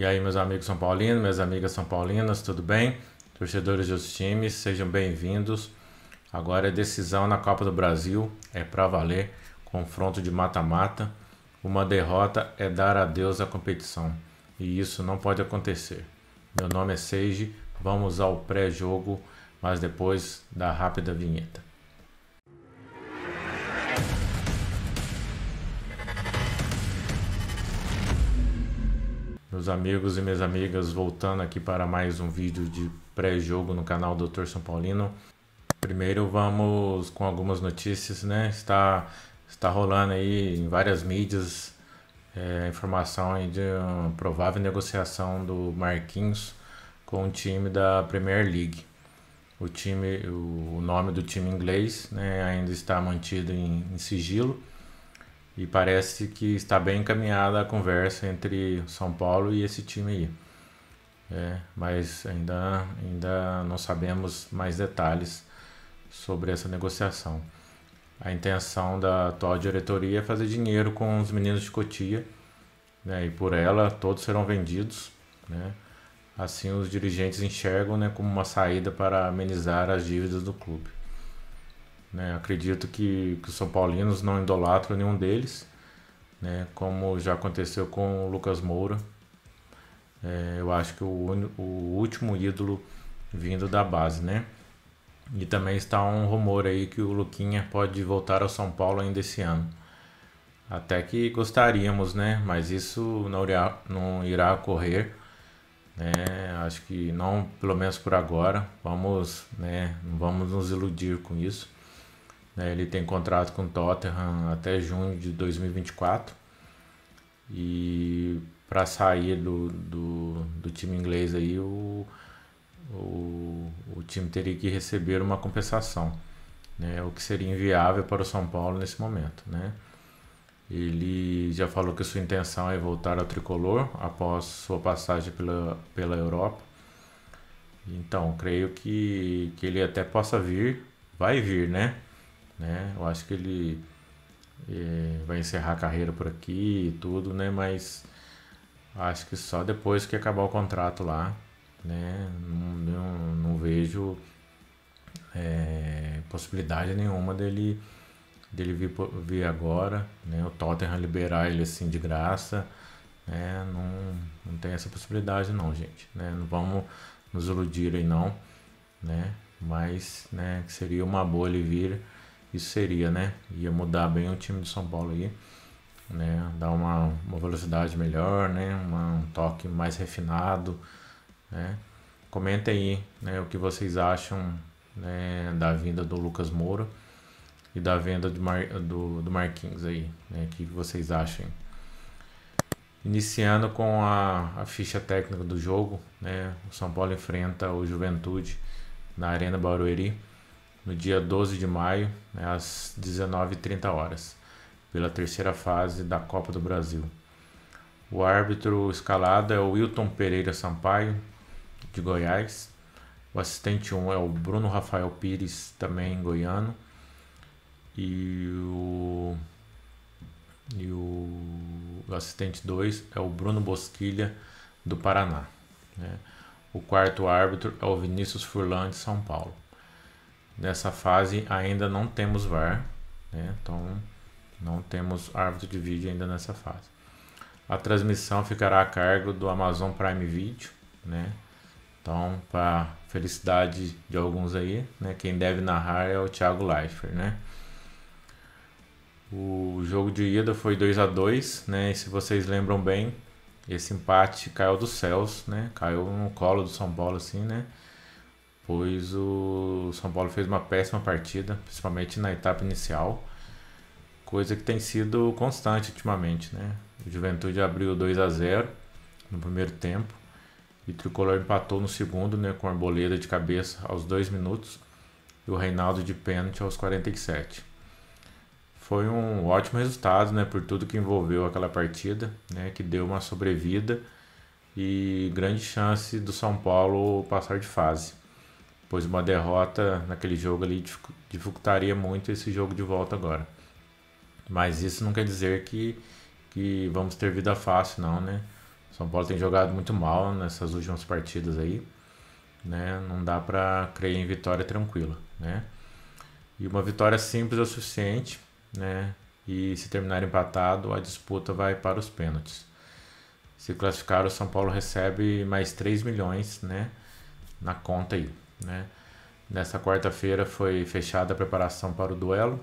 E aí, meus amigos São Paulinos, minhas amigas São Paulinas, tudo bem? Torcedores dos times, sejam bem-vindos. Agora é decisão na Copa do Brasil, é pra valer, confronto de mata-mata. Uma derrota é dar adeus à competição e isso não pode acontecer. Meu nome é Seiji, vamos ao pré-jogo, mas depois da rápida vinheta. Meus amigos e minhas amigas, voltando aqui para mais um vídeo de pré-jogo no canal Doutor São-Paulino. Primeiro vamos com algumas notícias, né? Está rolando aí em várias mídias informação aí de uma provável negociação do Marquinhos com o time da Premier League. O nome do time inglês, né, ainda está mantido em sigilo e parece que está bem encaminhada a conversa entre São Paulo e esse time aí. Mas ainda não sabemos mais detalhes sobre essa negociação. A intenção da atual diretoria é fazer dinheiro com os meninos de Cotia, né, e por ela todos serão vendidos, né? Assim os dirigentes enxergam, né, como uma saída para amenizar as dívidas do clube, né? Acredito que os São Paulinos não idolatram nenhum deles, né, como já aconteceu com o Lucas Moura. Eu acho que o último ídolo vindo da base, né? E também está um rumor aí que o Luquinha pode voltar ao São Paulo ainda esse ano. Até que gostaríamos, né? Mas isso não irá ocorrer, né? Acho que não, pelo menos por agora. Vamos, né? Não vamos nos iludir com isso, né? Ele tem contrato com o Tottenham até junho de 2024. E para sair do time inglês aí, o time teria que receber uma compensação, né? O que seria inviável para o São Paulo nesse momento, né? Ele já falou que sua intenção é voltar ao Tricolor após sua passagem pela Europa. Então, creio que ele até possa vir, vai vir, né? Eu acho que ele vai encerrar a carreira por aqui e tudo, né? Mas acho que só depois que acabar o contrato lá, né? Não vejo possibilidade nenhuma dele vir agora, né? O Tottenham liberar ele assim de graça, né? Não tem essa possibilidade não, gente, né? Não vamos nos iludir aí não, né? Mas, né, que seria uma boa ele vir, isso seria, né? Ia mudar bem o time de São Paulo aí, né? Dar uma velocidade melhor, né? Um toque mais refinado, né? Comentem aí, né, o que vocês acham, né, da vinda do Lucas Moura e da venda do Marquinhos aí, né? O que vocês acham? Iniciando com a ficha técnica do jogo, né? O São Paulo enfrenta o Juventude na Arena Barueri no dia 12 de maio, né, às 19h30 pela terceira fase da Copa do Brasil. O árbitro escalado é o Wilton Pereira Sampaio, de Goiás. O assistente 1 é o Bruno Rafael Pires, também goiano, e o assistente 2 é o Bruno Bosquilha, do Paraná, né? O quarto árbitro é o Vinícius Furlan, de São Paulo. Nessa fase ainda não temos VAR, né? Então não temos árbitro de vídeo ainda nessa fase. A transmissão ficará a cargo do Amazon Prime Video, né? Então, para felicidade de alguns aí, né, quem deve narrar é o Thiago Leifert, né? O jogo de ida foi 2x2, né? E se vocês lembram bem, esse empate caiu dos céus, né? Caiu no colo do São Paulo assim, né? Pois o São Paulo fez uma péssima partida, principalmente na etapa inicial, coisa que tem sido constante ultimamente, né? O Juventude abriu 2x0 no primeiro tempo. E o Tricolor empatou no segundo, né, com a Arboleda de cabeça aos 2 minutos e o Reinaldo de pênalti aos 47. Foi um ótimo resultado, né, por tudo que envolveu aquela partida, né, que deu uma sobrevida e grande chance do São Paulo passar de fase, pois uma derrota naquele jogo ali dificultaria muito esse jogo de volta agora. Mas isso não quer dizer que vamos ter vida fácil não, né? São Paulo tem jogado muito mal nessas últimas partidas aí, né? Não dá para crer em vitória tranquila, né? E uma vitória simples é o suficiente, né? E se terminar empatado, a disputa vai para os pênaltis. Se classificar, o São Paulo recebe mais 3 milhões, né, na conta aí, né? Nessa quarta-feira foi fechada a preparação para o duelo.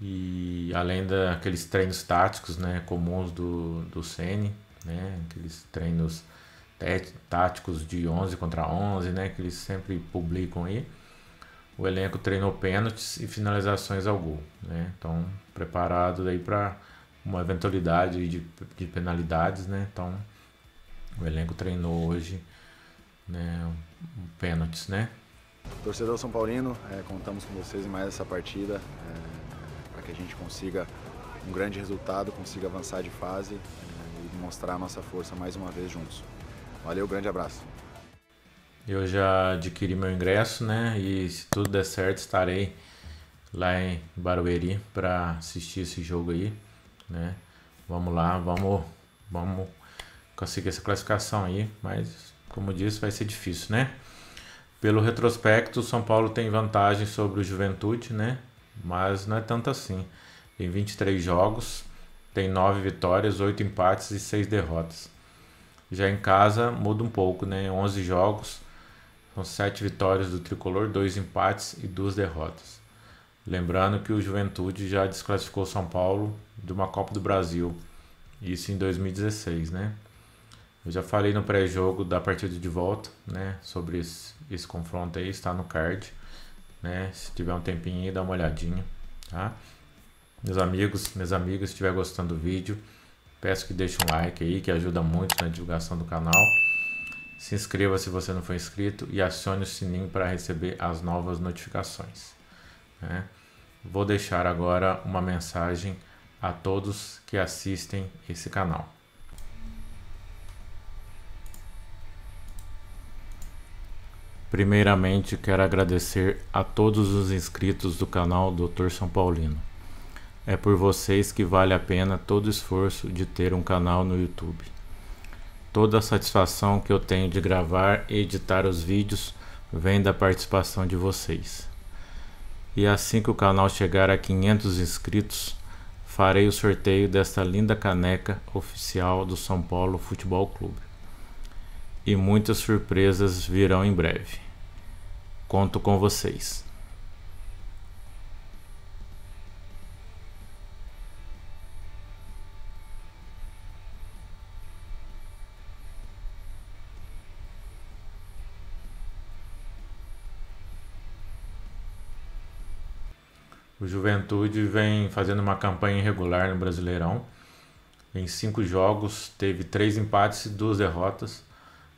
E além daqueles treinos táticos, né, comuns do Ceni, né, aqueles treinos táticos de 11 contra 11, né, que eles sempre publicam aí, o elenco treinou pênaltis e finalizações ao gol, né? Então, preparado aí para uma eventualidade de penalidades, né? Então, o elenco treinou hoje, né, pênaltis, né? Torcedor São Paulino, contamos com vocês em mais essa partida, para que a gente consiga um grande resultado, consiga avançar de fase e mostrar a nossa força mais uma vez juntos. Valeu, grande abraço. Eu já adquiri meu ingresso, né? E se tudo der certo, estarei lá em Barueri para assistir esse jogo aí, né? Vamos lá, vamos conseguir essa classificação aí, mas como disse, vai ser difícil, né? Pelo retrospecto, o São Paulo tem vantagem sobre o Juventude, né? Mas não é tanto assim. Em 23 jogos, tem 9 vitórias, 8 empates e 6 derrotas. Já em casa, muda um pouco, né? 11 jogos. São 7 vitórias do Tricolor, 2 empates e 2 derrotas. Lembrando que o Juventude já desclassificou São Paulo de uma Copa do Brasil. Isso em 2016, né? Eu já falei no pré-jogo da partida de volta, né? Sobre esse confronto aí, está no card, né? Se tiver um tempinho aí, dá uma olhadinha, tá? Meus amigos, minhas amigas, se estiver gostando do vídeo, peço que deixe um like aí, que ajuda muito na divulgação do canal. Se inscreva se você não for inscrito e acione o sininho para receber as novas notificações, né? Vou deixar agora uma mensagem a todos que assistem esse canal. Primeiramente, quero agradecer a todos os inscritos do canal Doutor São-Paulino. É por vocês que vale a pena todo o esforço de ter um canal no YouTube. Toda a satisfação que eu tenho de gravar e editar os vídeos vem da participação de vocês. E assim que o canal chegar a 500 inscritos, farei o sorteio desta linda caneca oficial do São Paulo Futebol Clube. E muitas surpresas virão em breve. Conto com vocês. O Juventude vem fazendo uma campanha irregular no Brasileirão. Em 5 jogos teve 3 empates e 2 derrotas.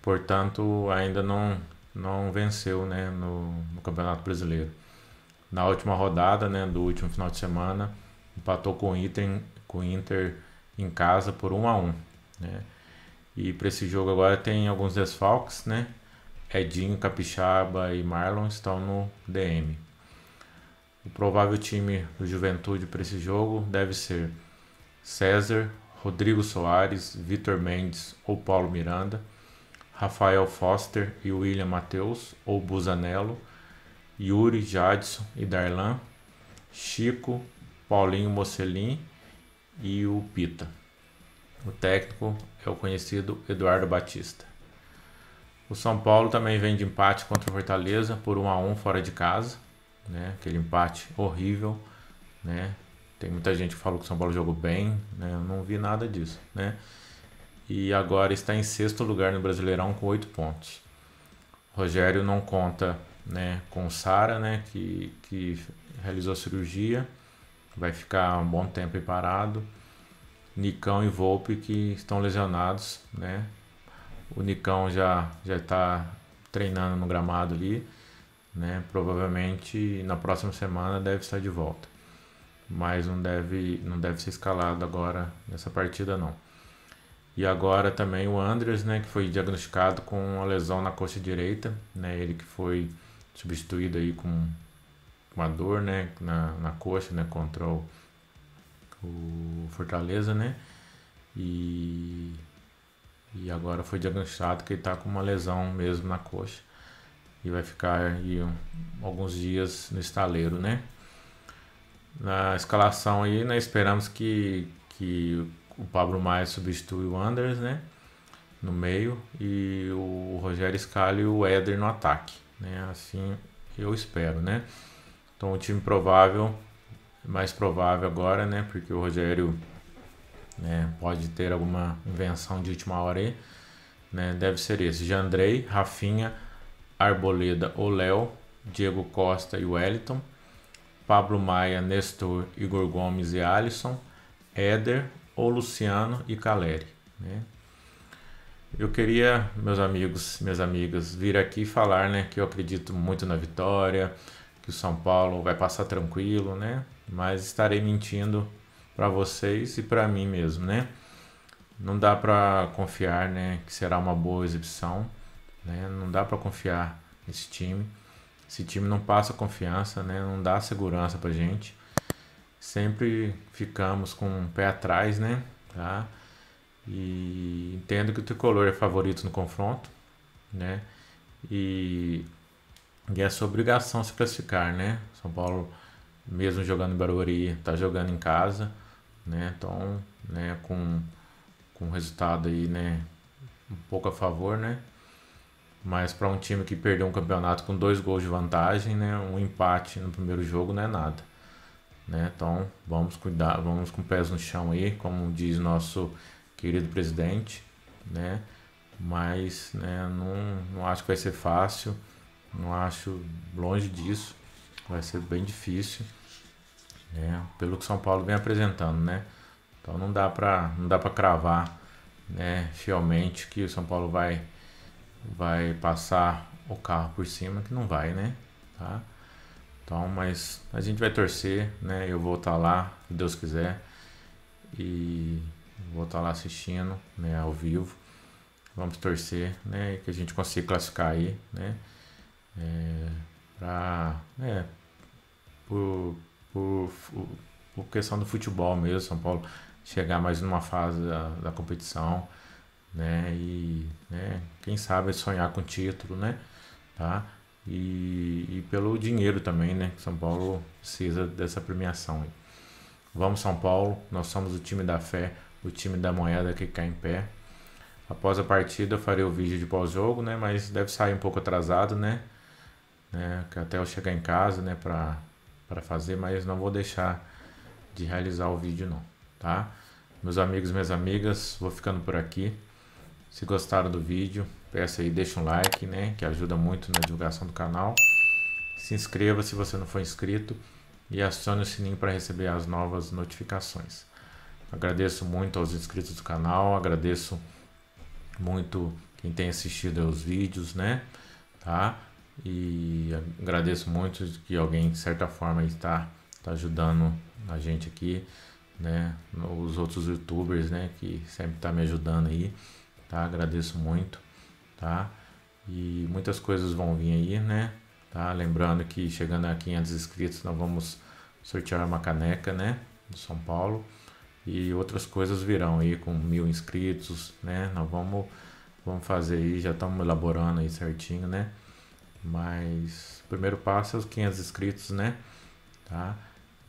Portanto, ainda não venceu, né, no Campeonato Brasileiro. Na última rodada, né, do último final de semana, empatou com o Inter em casa por 1 a 1, né? E para esse jogo agora tem alguns desfalques, né? Edinho, Capixaba e Marlon estão no DM. O provável time do Juventude para esse jogo deve ser César, Rodrigo Soares, Vitor Mendes ou Paulo Miranda, Rafael Foster e William Matheus ou Busanello, Yuri, Jadson e Darlan, Chico, Paulinho Mocelin e o Pita. O técnico é o conhecido Eduardo Batista. O São Paulo também vem de empate contra o Fortaleza por 1 a 1 fora de casa, né? Aquele empate horrível, né? Tem muita gente que falou que o São Paulo jogou bem, né? Eu não vi nada disso, né? E agora está em 6º lugar no Brasileirão com 8 pontos. O Rogério não conta, né, com o Sara, né, que realizou a cirurgia, vai ficar um bom tempo aí parado. Nicão e Volpe, que estão lesionados, né? O Nicão já está treinando no gramado ali, né? Provavelmente na próxima semana deve estar de volta, mas não deve ser escalado agora nessa partida, não. E agora também o Andres, né, que foi diagnosticado com uma lesão na coxa direita, né? Ele que foi substituído aí com uma dor, né, na coxa, né, contra o Fortaleza, né? E E agora foi diagnosticado que ele está com uma lesão mesmo na coxa. E vai ficar aí alguns dias no estaleiro, né? Na escalação aí, nós esperamos que o Pablo Maia substitui o Anders, né? No meio. E o Rogério Scala e o Éder no ataque, né? Assim eu espero, né? Então o time provável, mais provável agora, né? Porque o Rogério, né, pode ter alguma invenção de última hora aí, né? Deve ser esse: Jandrei, Rafinha, Arboleda ou Léo, Diego Costa e Wellington, Pablo Maia, Nestor, Igor Gomes e Alisson, Éder ou Luciano e Caleri, né? Eu queria, meus amigos, minhas amigas, vir aqui falar, né, que eu acredito muito na vitória, que o São Paulo vai passar tranquilo, né? Mas estarei mentindo para vocês e para mim mesmo, né? Não dá para confiar, né, que será uma boa exibição, né? Não dá para confiar nesse time. Esse time não passa confiança, né? Não dá segurança pra gente. Sempre ficamos com o pé atrás, né? Tá? E entendo que o Tricolor é favorito no confronto, né? E é sua obrigação se classificar, né? São Paulo, mesmo jogando em Barueri, tá jogando em casa, né? Então, né, com resultado aí, né, um pouco a favor, né? Mas para um time que perdeu um campeonato com 2 gols de vantagem, né, um empate no primeiro jogo não é nada, né? Então vamos cuidar, vamos com pés no chão aí, como diz nosso querido presidente, né? Mas, né, não acho que vai ser fácil, não acho, longe disso, vai ser bem difícil, né, pelo que São Paulo vem apresentando, né? Então não dá para cravar, né, fielmente que o São Paulo vai passar o carro por cima, que não vai, né? Tá? Então, mas a gente vai torcer, né? Eu vou estar lá, se Deus quiser, e vou estar lá assistindo, né, ao vivo. Vamos torcer, né, que a gente consiga classificar aí, né? Por questão do futebol mesmo, São Paulo chegar mais numa fase da competição, né? E, né, quem sabe sonhar com título, né? Tá? E pelo dinheiro também, né? São Paulo precisa dessa premiação aí. Vamos, São Paulo, nós somos o time da fé, o time da moeda que cai em pé. Após a partida eu farei o vídeo de pós-jogo, né? Mas deve sair um pouco atrasado, né? Que até eu chegar em casa, né, para fazer, mas não vou deixar de realizar o vídeo não, tá? Meus amigos, minhas amigas, vou ficando por aqui. Se gostaram do vídeo, peça aí, deixa um like, né, que ajuda muito na divulgação do canal. Se inscreva se você não for inscrito e acione o sininho para receber as novas notificações. Agradeço muito aos inscritos do canal, agradeço muito quem tem assistido aos vídeos, né, tá? E agradeço muito que alguém, de certa forma, está ajudando a gente aqui, né? Os outros youtubers, né, que sempre tá me ajudando aí, tá? Agradeço muito, tá? E muitas coisas vão vir aí, né? Tá? Lembrando que chegando a 500 inscritos nós vamos sortear uma caneca, né, do São Paulo, e outras coisas virão aí com 1000 inscritos, né? Nós vamos fazer aí, já estamos elaborando aí certinho, né? Mas o primeiro passo é os 500 inscritos, né? Tá?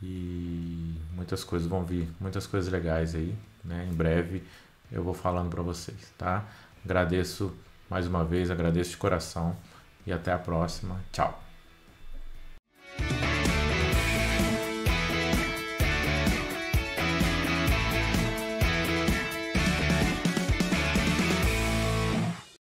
E muitas coisas vão vir, muitas coisas legais aí, né? Em breve eu vou falando para vocês, tá? Agradeço mais uma vez, agradeço de coração e até a próxima. Tchau!